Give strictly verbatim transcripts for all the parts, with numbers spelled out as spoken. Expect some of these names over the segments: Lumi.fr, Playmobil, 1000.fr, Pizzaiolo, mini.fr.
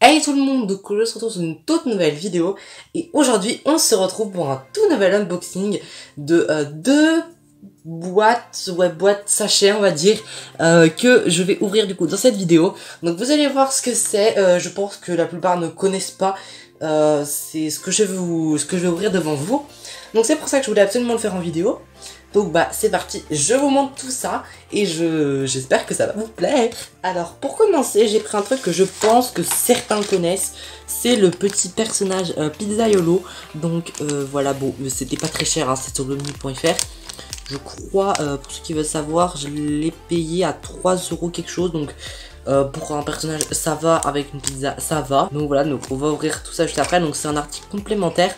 Hey tout le monde, donc je se retrouve sur une toute nouvelle vidéo et aujourd'hui on se retrouve pour un tout nouvel unboxing de euh, deux boîtes, ouais boîtes sachets on va dire, euh, que je vais ouvrir du coup dans cette vidéo. Donc vous allez voir ce que c'est, euh, je pense que la plupart ne connaissent pas, euh, c'est ce que je vais vous, ce que je vais ouvrir devant vous. Donc c'est pour ça que je voulais absolument le faire en vidéo. Donc bah c'est parti, je vous montre tout ça et je j'espère que ça va vous plaire. Alors pour commencer, j'ai pris un truc que je pense que certains connaissent, c'est le petit personnage euh, Pizzaiolo. Donc euh, voilà, bon c'était pas très cher, hein, c'est sur Lumi point F R. Je crois, euh, pour ceux qui veulent savoir, je l'ai payé à trois euros quelque chose. Donc euh, pour un personnage ça va, avec une pizza ça va. Donc voilà, donc on va ouvrir tout ça juste après, donc c'est un article complémentaire.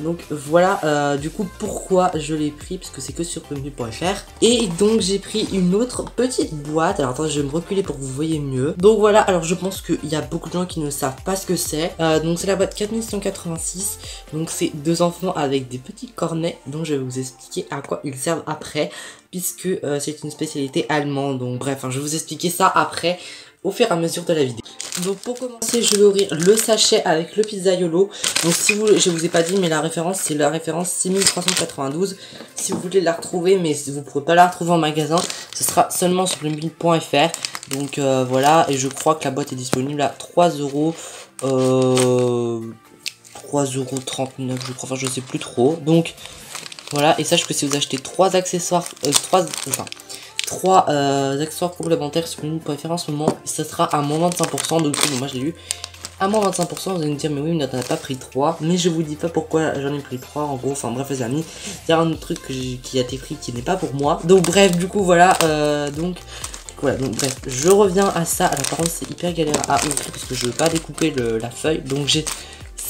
Donc voilà, euh, du coup pourquoi je l'ai pris, parce que c'est que sur mini point F R. Et donc j'ai pris une autre petite boîte. Alors attends, je vais me reculer pour que vous voyez mieux. Donc voilà, alors je pense qu'il y a beaucoup de gens qui ne savent pas ce que c'est. euh, Donc c'est la boîte quatre mille cent quatre-vingt-six. Donc c'est deux enfants avec des petits cornets, donc je vais vous expliquer à quoi ils servent après, puisque euh, c'est une spécialité allemande. Donc bref, hein, je vais vous expliquer ça après au fur et à mesure de la vidéo. Donc pour commencer, je vais ouvrir le sachet avec le Pizzaiolo. Donc si vous, je vous ai pas dit, mais la référence c'est la référence six mille trois cent quatre-vingt-douze. Si vous voulez la retrouver, mais vous pourrez pas la retrouver en magasin, ce sera seulement sur le mille point F R. Donc euh, voilà, et je crois que la boîte est disponible à trois euros. Euh, trois euros trente-neuf je crois, enfin je sais plus trop. Donc voilà, et sache que si vous achetez trois accessoires, euh, trois, enfin trois euh, accessoires complémentaires sur mini point F R en ce moment, ça sera à moins vingt-cinq pour cent. Donc moi je l'ai eu à moins vingt-cinq pour cent. Vous allez me dire mais oui, on n'a pas pris trois, mais je vous dis pas pourquoi j'en ai pris trois en gros. Enfin bref les amis, il y a un autre truc que qui a été pris qui n'est pas pour moi. Donc bref, du coup voilà, euh, donc voilà, donc bref je reviens à ça. Alors par contre c'est hyper galère à ouvrir parce que je veux pas découper le, la feuille, donc j'ai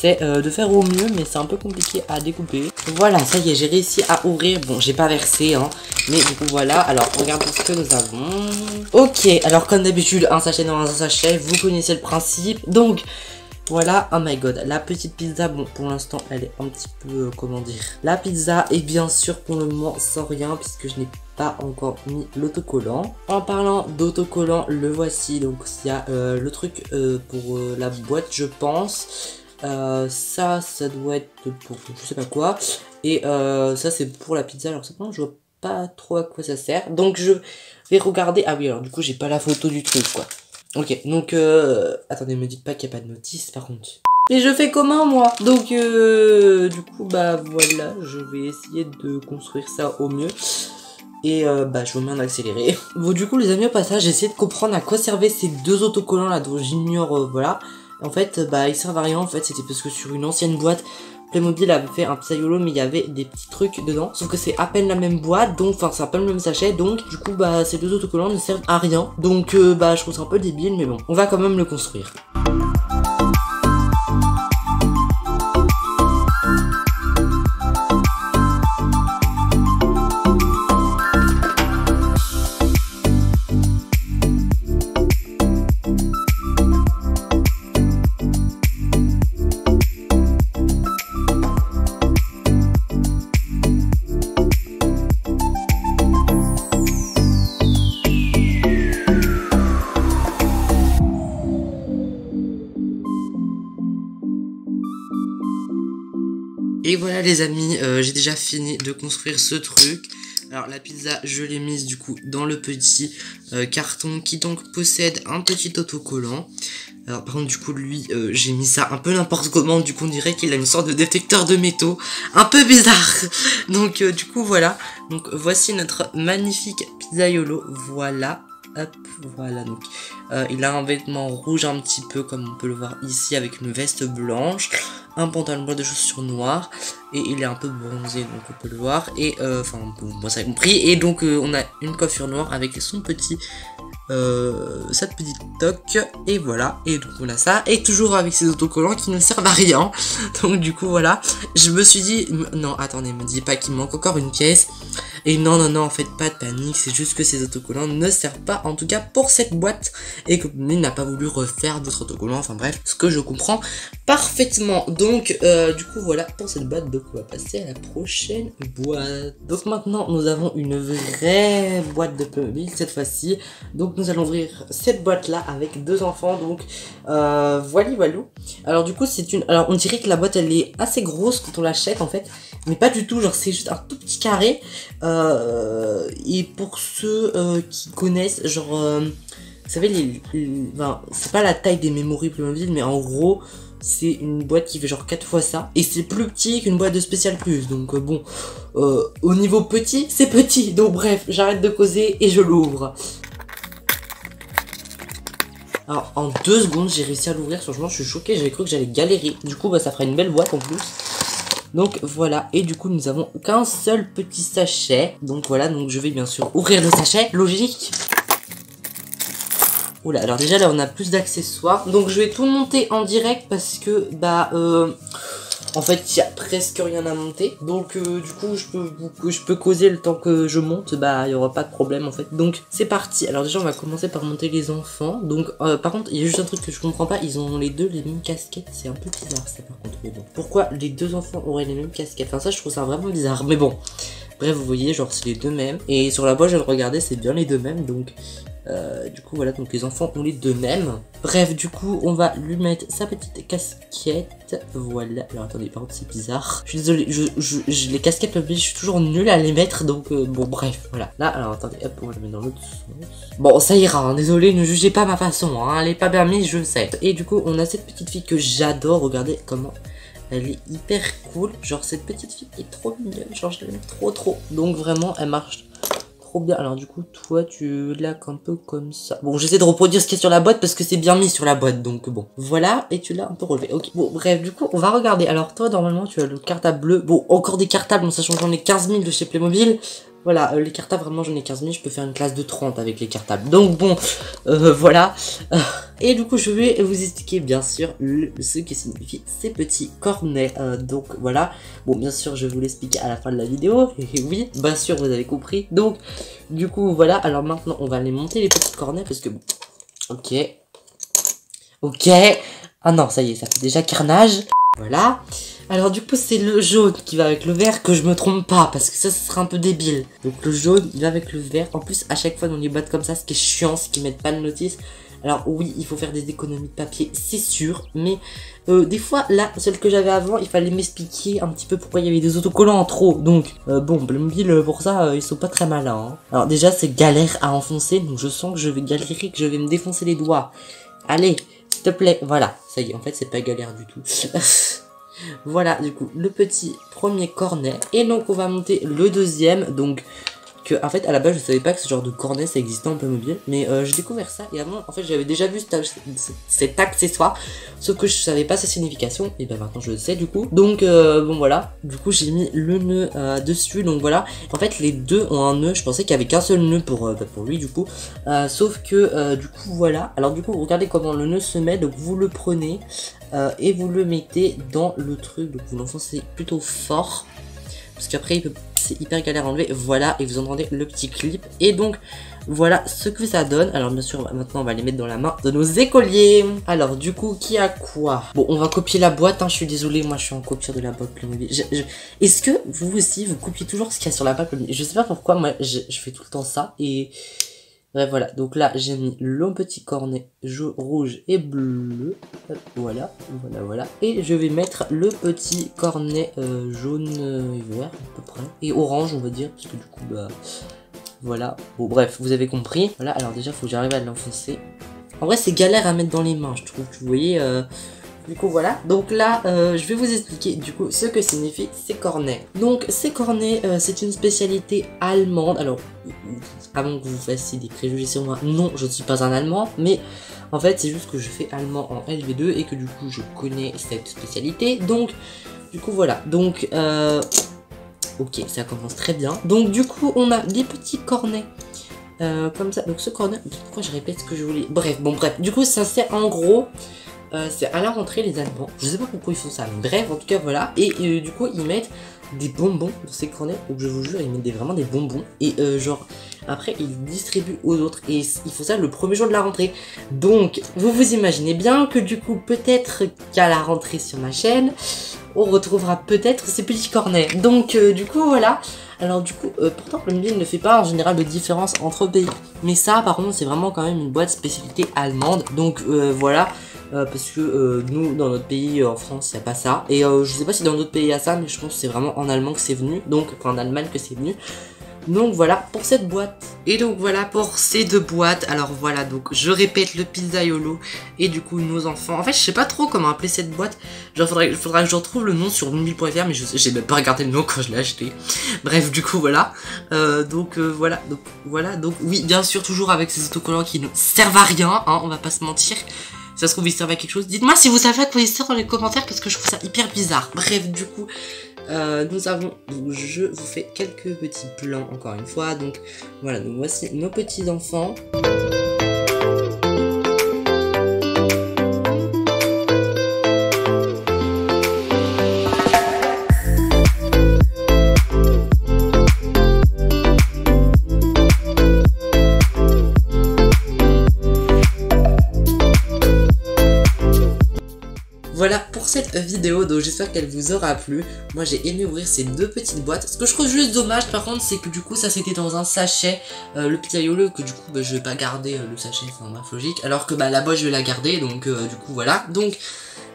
c'est euh, de faire au mieux, mais c'est un peu compliqué à découper. Voilà, ça y est, j'ai réussi à ouvrir. Bon, j'ai pas versé, hein, mais du coup, voilà. Alors, regardons ce que nous avons. Ok, alors comme d'habitude, un sachet dans un sachet, vous connaissez le principe. Donc, voilà, oh my god, la petite pizza, bon, pour l'instant, elle est un petit peu, euh, comment dire. La pizza est bien sûr, pour le moment, sans rien, puisque je n'ai pas encore mis l'autocollant. En parlant d'autocollant, le voici. Donc, il y a euh, le truc euh, pour euh, la boîte, je pense. Euh, ça, ça doit être pour je sais pas quoi. Et euh, ça, c'est pour la pizza. Alors, simplement, je vois pas trop à quoi ça sert. Donc, je vais regarder. Ah oui, alors du coup, j'ai pas la photo du truc, quoi. Ok, donc, euh, attendez, me dites pas qu'il y a pas de notice, par contre. Mais je fais comment, moi? Donc, euh, du coup, bah voilà, je vais essayer de construire ça au mieux. Et euh, bah je vous mets en accéléré. Bon, du coup, les amis, au passage, j'ai essayé de comprendre à quoi servaient ces deux autocollants là, dont j'ignore, euh, voilà. En fait, bah, ils servent à rien. En fait, c'était parce que sur une ancienne boîte, Playmobil avait fait un Pizzaiolo, mais il y avait des petits trucs dedans. Sauf que c'est à peine la même boîte, donc, enfin, c'est à peine le même sachet. Donc, du coup, bah, ces deux autocollants ne servent à rien. Donc, euh, bah, je trouve ça un peu débile, mais bon, on va quand même le construire. Et voilà les amis, euh, j'ai déjà fini de construire ce truc. Alors la pizza, je l'ai mise du coup dans le petit euh, carton qui donc possède un petit autocollant. Alors par contre du coup lui, euh, j'ai mis ça un peu n'importe comment. Du coup on dirait qu'il a une sorte de détecteur de métaux, un peu bizarre. Donc euh, du coup voilà, donc voici notre magnifique Pizzaiolo, voilà. Hop, voilà, donc euh, il a un vêtement rouge un petit peu comme on peut le voir ici, avec une veste blanche, un pantalon blanc de chaussures noires, et il est un peu bronzé donc on peut le voir, et enfin euh, bon, bon ça a compris. Et donc euh, on a une coiffure noire avec son petit euh, cette petite toque, et voilà, et donc on a ça, et toujours avec ces autocollants qui ne servent à rien. Donc du coup voilà, je me suis dit non attendez, me dis pas qu'il manque encore une pièce. Et non, non, non, faites pas de panique, c'est juste que ces autocollants ne servent pas, en tout cas pour cette boîte, et que Playmobil n'a pas voulu refaire d'autres autocollants, enfin bref, ce que je comprends parfaitement. Donc, euh, du coup, voilà pour cette boîte, donc on va passer à la prochaine boîte. Donc maintenant, nous avons une vraie boîte de Playmobil, cette fois-ci. Donc nous allons ouvrir cette boîte-là avec deux enfants, donc euh, voili voilou. Alors du coup, c'est une... Alors on dirait que la boîte, elle est assez grosse quand on l'achète, en fait, mais pas du tout, genre c'est juste un tout petit carré. Euh, et pour ceux euh, qui connaissent, genre, euh, vous savez, les, les, enfin, c'est pas la taille des memory Playmobil, mais en gros, c'est une boîte qui fait genre quatre fois ça. Et c'est plus petit qu'une boîte de spécial plus. Donc euh, bon, euh, au niveau petit, c'est petit. Donc bref, j'arrête de causer et je l'ouvre. Alors en deux secondes, j'ai réussi à l'ouvrir. Franchement, je suis choqué, j'avais cru que j'allais galérer. Du coup, bah, ça fera une belle boîte en plus. Donc voilà, et du coup nous avons qu'un seul petit sachet. Donc voilà, donc je vais bien sûr ouvrir le sachet, logique. Oula, alors déjà là on a plus d'accessoires. Donc je vais tout monter en direct parce que bah euh, en fait il y a presque rien à monter. Donc euh, du coup je peux, je peux causer le temps que je monte, bah il n'y aura pas de problème en fait. Donc c'est parti, alors déjà on va commencer par monter les enfants. Donc euh, par contre il y a juste un truc que je comprends pas, ils ont les deux les mêmes casquettes, c'est un peu bizarre ça par contre. Mais bon, pourquoi les deux enfants auraient les mêmes casquettes? Enfin ça je trouve ça vraiment bizarre, mais bon. Bref, vous voyez, genre c'est les deux mêmes. Et sur la boîte, je vais le regarder, c'est bien les deux mêmes. Donc, euh, du coup, voilà, donc les enfants ont les deux mêmes. Bref, du coup, on va lui mettre sa petite casquette. Voilà. Alors, attendez, par contre, c'est bizarre. Je suis désolé, je, je, je, les casquettes, je suis toujours nul à les mettre. Donc, euh, bon, bref, voilà. Là, alors, attendez, hop, on va le mettre dans l'autre sens. Bon, ça ira, hein, désolé, ne jugez pas ma façon. Hein, elle est pas bien mise, je sais. Et du coup, on a cette petite fille que j'adore. Regardez comment... Elle est hyper cool, genre cette petite fille est trop mignonne, genre je l'aime trop trop. Donc vraiment elle marche trop bien. Alors du coup toi tu laques un peu comme ça. Bon j'essaie de reproduire ce qu'il y a sur la boîte parce que c'est bien mis sur la boîte donc bon. Voilà et tu l'as un peu relevé, ok. Bon bref du coup on va regarder. Alors toi normalement tu as le cartable bleu. Bon encore des cartables, bon, ça change dans les quinze mille de chez Playmobil. Voilà, euh, les cartables, vraiment, j'en ai quinze mille, je peux faire une classe de trente avec les cartables. Donc, bon, euh, voilà. Et du coup, je vais vous expliquer, bien sûr, le, ce que signifient ces petits cornets. Euh, donc, voilà. Bon, bien sûr, je vous l'explique à la fin de la vidéo. Et oui, bien sûr, vous avez compris. Donc, du coup, voilà. Alors, maintenant, on va aller monter les petits cornets parce que... Ok. Ok. Ah non, ça y est, ça fait déjà carnage. Voilà. Alors du coup c'est le jaune qui va avec le vert, que je me trompe pas parce que ça ce serait un peu débile. Donc le jaune il va avec le vert. En plus à chaque fois dans les boîtes comme ça, ce qui est chiant, c'est qu'ils mettent pas de notice. Alors oui il faut faire des économies de papier c'est sûr. Mais euh, des fois là celle que j'avais avant il fallait m'expliquer un petit peu pourquoi il y avait des autocollants en trop. Donc euh, bon Playmobil pour ça euh, ils sont pas très malins hein. Alors déjà c'est galère à enfoncer. Donc je sens que je vais galérer, que je vais me défoncer les doigts. Allez s'il te plaît, voilà, ça y est, en fait c'est pas galère du tout. Voilà, du coup, le petit premier cornet. Et donc on va monter le deuxième. Donc, que, en fait à la base je savais pas que ce genre de cornet ça existait en Playmobil. Mais euh, j'ai découvert ça, et avant en fait j'avais déjà vu cet, cet accessoire. Sauf que je savais pas sa signification, et ben maintenant je le sais du coup. Donc euh, bon voilà, du coup j'ai mis le nœud euh, dessus, donc voilà. En fait les deux ont un nœud, je pensais qu'il y avait qu'un seul nœud pour, euh, pour lui du coup. euh, Sauf que euh, du coup voilà, alors du coup regardez comment le nœud se met. Donc vous le prenez Euh, et vous le mettez dans le truc, donc vous l'enfoncez plutôt fort parce qu'après peut... c'est hyper galère à enlever. Voilà, et vous entendez le petit clip. Et donc voilà ce que ça donne. Alors bien sûr maintenant on va les mettre dans la main de nos écoliers. Alors du coup qui a quoi? Bon on va copier la boîte hein, je suis désolé, moi je suis en copieur de la boîte Playmobil. Je... Est-ce que vous aussi vous copiez toujours ce qu'il y a sur la boîte Playmobil? Je sais pas pourquoi, moi je... je fais tout le temps ça. Et bref voilà, donc là j'ai mis le petit cornet jaune, rouge et bleu. Voilà, voilà, voilà. Et je vais mettre le petit cornet euh, jaune et vert à peu près. Et orange on va dire, parce que du coup bah voilà. Bon bref, vous avez compris. Voilà, alors déjà faut que j'arrive à l'enfoncer. En vrai c'est galère à mettre dans les mains, je trouve, que vous voyez. Euh... Du coup voilà, donc là euh, je vais vous expliquer du coup ce que signifient ces cornets. Donc ces cornets euh, c'est une spécialité allemande. Alors avant que vous fassiez des préjugés sur moi, non je ne suis pas un allemand, mais en fait c'est juste que je fais allemand en L V deux et que du coup je connais cette spécialité. Donc du coup voilà, donc euh... ok ça commence très bien. Donc du coup on a des petits cornets. Euh, comme ça, donc ce cornet, pourquoi je répète ce que je voulais, bref, bon bref, du coup ça sert en gros euh, c'est à la rentrée les Allemands. Je sais pas pourquoi ils font ça, mais bref, en tout cas voilà. Et euh, du coup ils mettent des bonbons dans ces cornets, donc je vous jure ils mettent des, vraiment des bonbons. Et euh, genre après ils distribuent aux autres et ils font ça le premier jour de la rentrée. Donc vous vous imaginez bien que du coup peut-être qu'à la rentrée sur ma chaîne on retrouvera peut-être ces petits cornets. Donc euh, du coup voilà. Alors du coup, euh, pourtant Playmobil ne fait pas en général de différence entre pays. Mais ça par contre c'est vraiment quand même une boîte spécialité allemande. Donc euh, voilà, euh, parce que euh, nous dans notre pays, euh, en France, il n'y a pas ça. Et euh, je sais pas si dans d'autres pays il y a ça, mais je pense que c'est vraiment en allemand que c'est venu. Donc, enfin en Allemagne que c'est venu. Donc voilà pour cette boîte. Et donc voilà pour ces deux boîtes. Alors voilà, donc je répète, le Pizzaiolo et du coup nos enfants. En fait je sais pas trop comment appeler cette boîte. Genre faudrait, faudrait que je retrouve le nom sur mille point F R, mais j'ai même pas regardé le nom quand je l'ai acheté. Bref, du coup voilà. euh, Donc euh, voilà, donc voilà, donc oui bien sûr toujours avec ces autocollants qui ne servent à rien, hein, on va pas se mentir. Si ça se trouve ils servent à quelque chose, dites-moi si vous savez à quoi ils servent dans les commentaires, parce que je trouve ça hyper bizarre. Bref, du coup Euh, nous avons, donc je vous fais quelques petits plans encore une fois. Donc voilà, donc voici nos petits enfants. Voilà pour cette vidéo, donc j'espère qu'elle vous aura plu. Moi j'ai aimé ouvrir ces deux petites boîtes. Ce que je trouve juste dommage par contre, c'est que du coup ça c'était dans un sachet, euh, le Pizzaiolo, que du coup bah, je vais pas garder euh, le sachet, c'est un bref logique. Alors que bah la boîte je vais la garder, donc euh, du coup voilà. Donc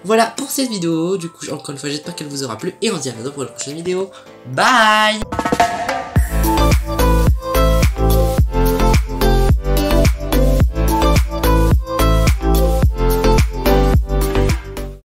voilà pour cette vidéo, du coup encore une fois j'espère qu'elle vous aura plu. Et on se dit à bientôt pour une prochaine vidéo. Bye.